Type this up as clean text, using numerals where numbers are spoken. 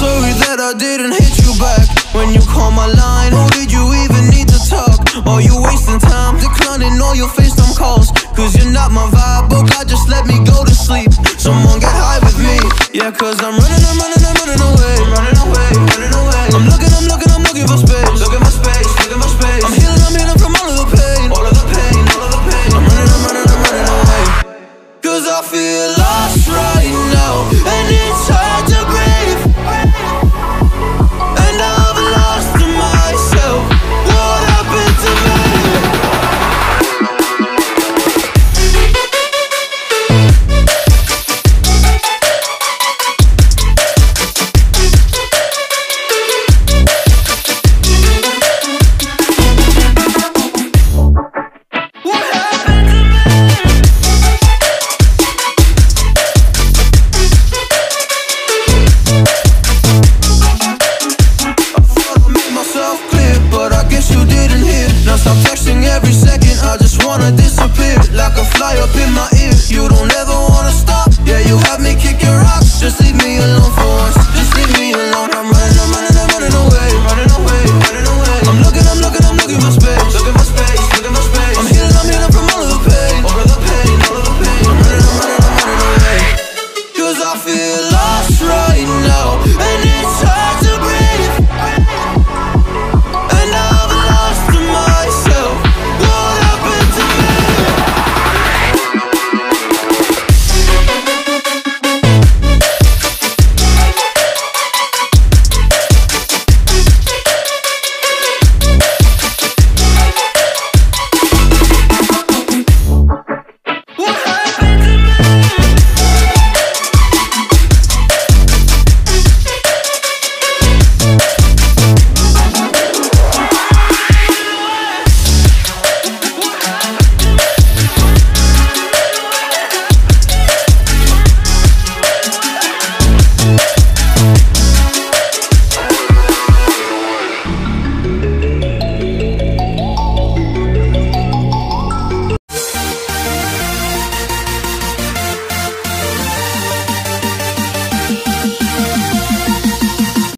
sorry that I didn't hit you back when you called my line. Or did you even need to talk? Are you wasting time? Declining all your FaceTime calls, cause you're not my vibe. Oh God, just let me go to sleep. Someone get high with me. Yeah, cause I'm running away.